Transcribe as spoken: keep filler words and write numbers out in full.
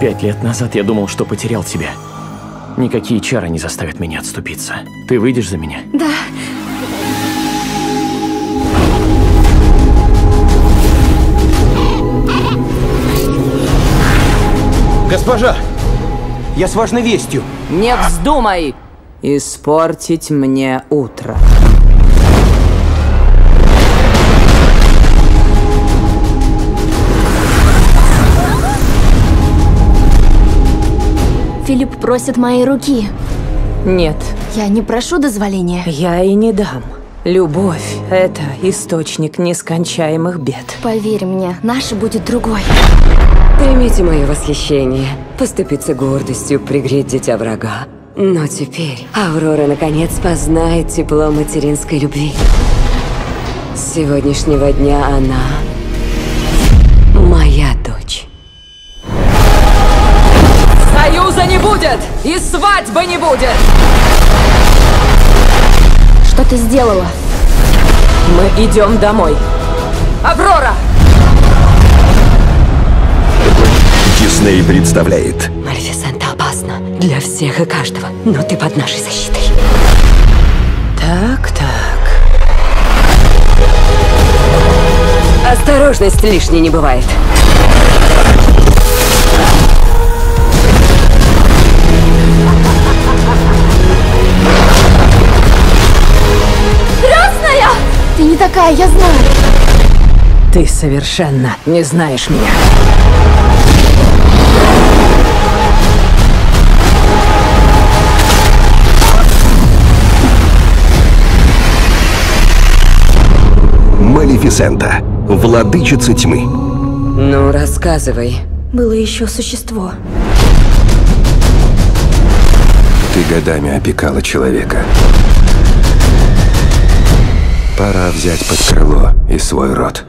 Пять лет назад я думал, что потерял тебя. Никакие чары не заставят меня отступиться. Ты выйдешь за меня? Да. Госпожа, я с важной вестью. Не вздумай испортить мне утро. Филипп просит моей руки. Нет. Я не прошу дозволения. Я и не дам. Любовь – это источник нескончаемых бед. Поверь мне, наша будет другой. Примите мое восхищение, поступиться гордостью, пригреть дитя врага. Но теперь Аврора наконец познает тепло материнской любви. С сегодняшнего дня она моя дочь. Союза не будет, и свадьбы не будет! Что ты сделала? Мы идем домой. Аврора! Дисней представляет. Малефисента опасна для всех и каждого, но ты под нашей защитой. Так, так. Осторожность лишней не бывает. Красная! Ты не такая, я знаю. Ты совершенно не знаешь меня. Малефисента, владычица тьмы. Ну, рассказывай. Было еще существо. Ты годами опекала человека. Пора взять под крыло и свой род.